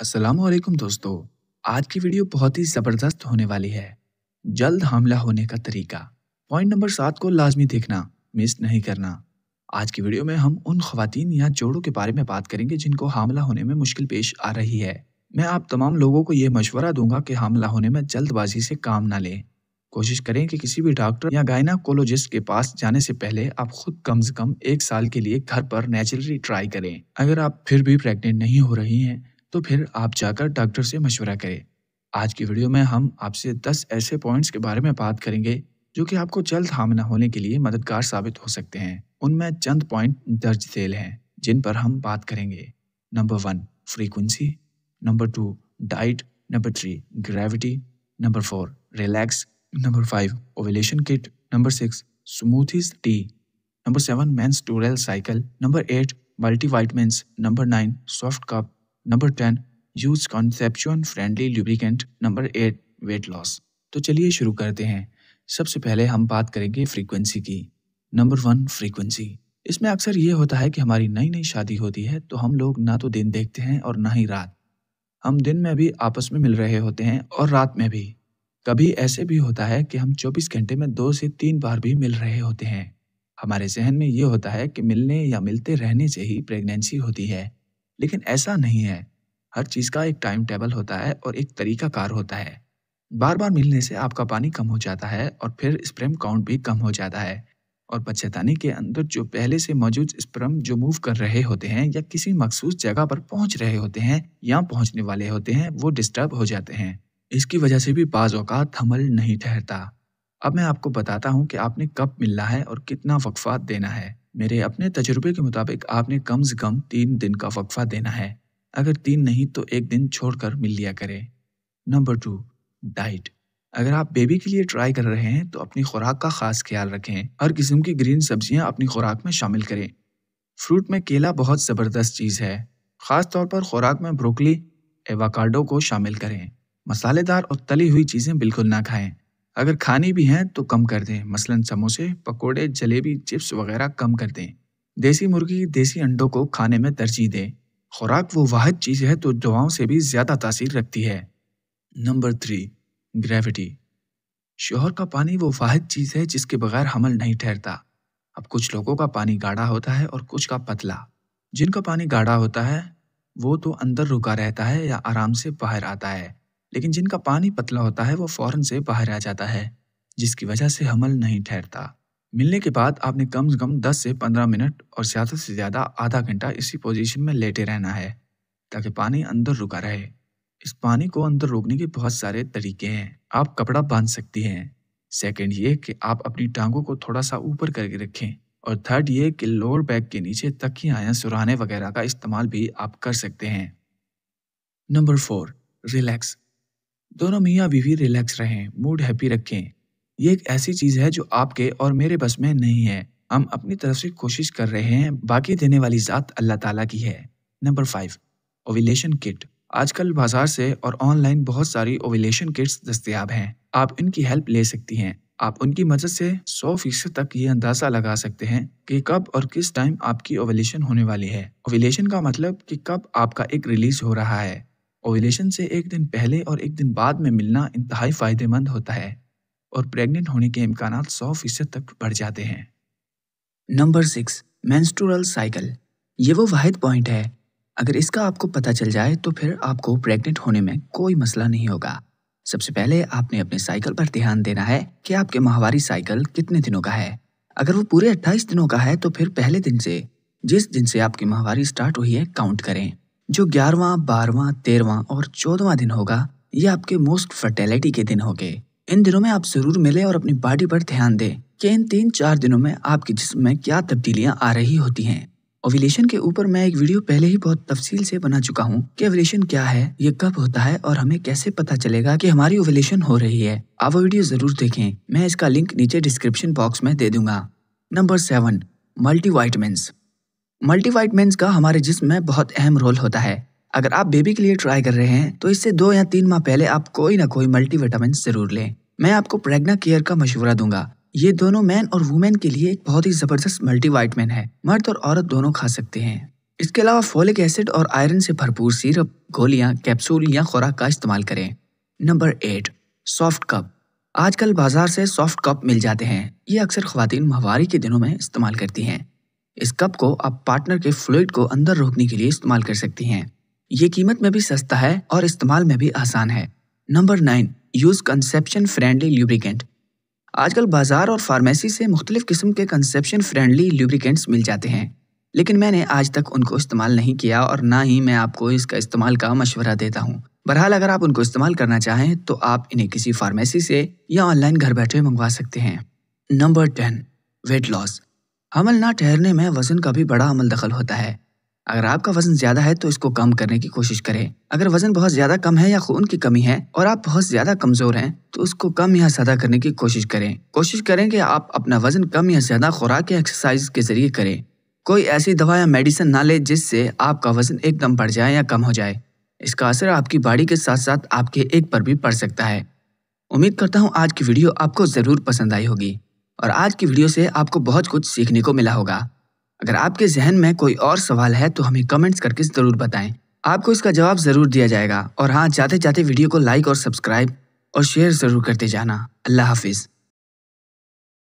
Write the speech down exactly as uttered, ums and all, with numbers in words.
अस्सलाम वालेकुम दोस्तों, आज की वीडियो बहुत ही ज़बरदस्त होने वाली है। जल्द हमला होने का तरीका पॉइंट नंबर सात को लाजमी देखना, मिस नहीं करना। आज की वीडियो में हम उन ख्वातीन या जोड़ों के बारे में बात करेंगे जिनको हमला होने में मुश्किल पेश आ रही है। मैं आप तमाम लोगों को यह मशवरा दूंगा कि हमला होने में जल्दबाजी से काम ना लें। कोशिश करें कि किसी भी डॉक्टर या गायनाकोलॉजिस्ट के पास जाने से पहले आप खुद कम से कम एक साल के लिए घर पर नेचुरली ट्राई करें। अगर आप फिर भी प्रेग्नेंट नहीं हो रही हैं तो फिर आप जाकर डॉक्टर से मशवरा करें। आज की वीडियो में हम आपसे दस ऐसे पॉइंट्स के बारे में बात करेंगे जो कि आपको जल्द हामिला होने के लिए मददगार साबित हो सकते हैं। उनमें चंद पॉइंट दर्ज दैल हैं जिन पर हम बात करेंगे। Number one, frequency. Number two, diet. Number three, gravity. Number four, relax. Number five, ovulation kit. Number six, smoothies tea. Number seven, menstrual cycle. Number eight, multivitamins. Number nine, soft cup. Number ten, use conceptual friendly lubricant. Number eight, weight loss. तो चलिए शुरू करते हैं। सबसे पहले हम बात करेंगे फ्रीक्वेंसी की। Number one, frequency. इसमें अक्सर ये होता है कि हमारी नई नई शादी होती है तो हम लोग ना तो दिन देखते हैं और ना ही रात। हम दिन में भी आपस में मिल रहे होते हैं और रात में भी। कभी ऐसे भी होता है कि हम चौबीस घंटे में दो से तीन बार भी मिल रहे होते हैं। हमारे जहन में ये होता है कि मिलने या मिलते रहने से ही प्रेगनेंसी होती है, लेकिन ऐसा नहीं है। हर चीज़ का एक टाइम टेबल होता है और एक तरीकाकार होता है। बार बार मिलने से आपका पानी कम हो जाता है और फिर स्पर्म काउंट भी कम हो जाता है और बच्चेदानी के अंदर जो पहले से मौजूद स्पर्म जो मूव कर रहे होते हैं या किसी मखसूस जगह पर पहुंच रहे होते हैं या पहुंचने वाले होते हैं वो डिस्टर्ब हो जाते हैं। इसकी वजह से भी बाज़ औक़ात हमल नहीं ठहरता। अब मैं आपको बताता हूँ कि आपने कब मिलना है और कितना वक़फ़ा देना है। मेरे अपने तजुर्बे के मुताबिक आपने कम से कम तीन दिन का वक्फा देना है। अगर तीन नहीं तो एक दिन छोड़कर मिल लिया करें। Number two, diet. अगर आप बेबी के लिए ट्राई कर रहे हैं तो अपनी खुराक का खास ख्याल रखें। हर किस्म की ग्रीन सब्जियां अपनी खुराक में शामिल करें। फ्रूट में केला बहुत ज़बरदस्त चीज़ है। ख़ास तौर पर खुराक में ब्रोकली, एवाकाडो को शामिल करें। मसालेदार और तली हुई चीज़ें बिल्कुल ना खाएँ। अगर खानी भी हैं तो कम कर दें, मसलन समोसे, पकोड़े, जलेबी, चिप्स वगैरह कम कर दें। देसी मुर्गी, देसी अंडों को खाने में तरजीह दें। खुराक वो वाहिद चीज़ है तो दवाओं से भी ज़्यादा तासीर रखती है। Number three, gravity. शोहर का पानी वो वाहिद चीज़ है जिसके बगैर हमल नहीं ठहरता। अब कुछ लोगों का पानी गाढ़ा होता है और कुछ का पतला। जिनका पानी गाढ़ा होता है वो तो अंदर रुका रहता है या आराम से बाहर आता है, लेकिन जिनका पानी पतला होता है वो फौरन से बाहर आ जाता है, जिसकी वजह से हमल नहीं ठहरता। मिलने के बाद आपने कम से कम दस से पंद्रह मिनट और ज़्यादा से ज़्यादा आधा घंटा इसी पोजीशन में लेटे रहना है ताकि पानी अंदर रुका रहे। इस पानी को अंदर रोकने के बहुत सारे तरीके हैं। आप कपड़ा बांध सकती हैं। सेकंड ये कि आप अपनी टांगों को थोड़ा सा ऊपर करके रखें। और थर्ड ये कि लोअर बैक के नीचे तकिया या सुराने वगैरह का इस्तेमाल भी आप कर सकते हैं। Number four, relax. दोनों मियाँ बीवी रिलैक्स रहें, मूड हैप्पी रखें। ये एक ऐसी चीज़ है जो आपके और मेरे बस में नहीं है। हम अपनी तरफ से कोशिश कर रहे हैं, बाकी देने वाली ज़ात अल्लाह ताला की है। Number five, ovulation kit. आजकल बाजार से और ऑनलाइन बहुत सारी ओवुलेशन किट्स दस्तियाब हैं। आप इनकी हेल्प ले सकती हैं। आप उनकी मदद से सौ फीसद तक ये अंदाज़ा लगा सकते हैं कि कब और किस टाइम आपकी ओवुलेशन होने वाली है। ओवुलेशन का मतलब कि कब आपका एक रिलीज हो रहा है। ओवुलेशन से एक दिन पहले और एक दिन बाद में मिलना इंतहाई फ़ायदेमंद होता है और प्रेग्नेंट होने के इम्कानात सौ फीसद तक बढ़ जाते हैं। Number six, menstrual cycle. ये वो वाहिद पॉइंट है, अगर इसका आपको पता चल जाए तो फिर आपको प्रेग्नेंट होने में कोई मसला नहीं होगा। सबसे पहले आपने अपने साइकिल पर ध्यान देना है कि आपके माहवारी साइकिल कितने दिनों का है। अगर वो पूरे अट्ठाईस दिनों का है तो फिर पहले दिन से, जिस दिन से आपकी माहवारी स्टार्ट हुई है, काउंट करें। जो ग्यारहवां, बारहवां, तेरहवां और चौदहवां दिन होगा ये आपके मोस्ट फर्टिलिटी के दिन होंगे। इन दिनों में आप जरूर मिलें और अपनी बॉडी पर ध्यान दें कि इन तीन चार दिनों में आपके जिस्म में क्या तब्दीलियां आ रही होती हैं। ओवुलेशन के ऊपर मैं एक वीडियो पहले ही बहुत तफसील से बना चुका हूँ कि ओवुलेशन क्या है, ये कब होता है और हमें कैसे पता चलेगा कि हमारी ओवुलेशन हो रही है। आप वो वीडियो जरूर देखें, मैं इसका लिंक नीचे डिस्क्रिप्शन बॉक्स में दे दूंगा। Number seven, multivitamins. मल्टीविटामिन्स का हमारे जिस्म में बहुत अहम रोल होता है। अगर आप बेबी के लिए ट्राई कर रहे हैं तो इससे दो या तीन माह पहले आप कोई ना कोई मल्टीविटामिन जरूर लें। मैं आपको प्रेग्ना केयर का मशवरा दूंगा। ये दोनों मैन और वुमेन के लिए एक बहुत ही जबरदस्त मल्टीविटामिन है। मर्द और औरत दोनों खा सकते हैं। इसके अलावा फोलिक एसिड और आयरन से भरपूर सिरप, गोलियां, कैप्सूल या खुराक का इस्तेमाल करें। Number eight, soft cup. आजकल बाजार से सॉफ्ट कप मिल जाते हैं। ये अक्सर ख्वातीन माहवारी के दिनों में इस्तेमाल करती हैं। इस कप को आप पार्टनर के फ्लूइड को अंदर रोकने के लिए इस्तेमाल कर सकती हैं। ये कीमत में भी सस्ता है और इस्तेमाल में भी आसान है। Number nine, use conception friendly lubricant. आजकल बाजार और फार्मेसी से मुख्तलिफ किस्म के कंसेप्शन फ्रेंडली ल्यूब्रिकेंट्स मिल जाते हैं, लेकिन मैंने आज तक उनको इस्तेमाल नहीं किया और ना ही मैं आपको इसका इस्तेमाल का मशवरा देता हूँ। बहरहाल, अगर आप उनको इस्तेमाल करना चाहें तो आप इन्हें किसी फार्मेसी से या ऑनलाइन घर बैठे मंगवा सकते हैं। Number ten, weight loss. हमल ना ठहरने में वज़न का भी बड़ा अमल दखल होता है। अगर आपका वज़न ज़्यादा है तो इसको कम करने की कोशिश करें। अगर वज़न बहुत ज़्यादा कम है या खून की कमी है और आप बहुत ज़्यादा कमज़ोर हैं तो उसको कम या ज़्यादा करने की कोशिश करें। कोशिश करें कि आप अपना वज़न कम या ज़्यादा खुराक या एक्सरसाइज के ज़रिए करें। कोई ऐसी दवा या मेडिसिन ना लें जिससे आपका वज़न एकदम बढ़ जाए या कम हो जाए। इसका असर आपकी बॉडी के साथ साथ आपके एक पर भी पड़ सकता है। उम्मीद करता हूँ आज की वीडियो आपको ज़रूर पसंद आई होगी और आज की वीडियो से आपको बहुत कुछ सीखने को मिला होगा। अगर आपके जहन में कोई और सवाल है तो हमें कमेंट्स करके ज़रूर बताएं, आपको इसका जवाब ज़रूर दिया जाएगा। और हाँ, जाते जाते वीडियो को लाइक और सब्सक्राइब और शेयर ज़रूर करते जाना। अल्लाह हाफिज़।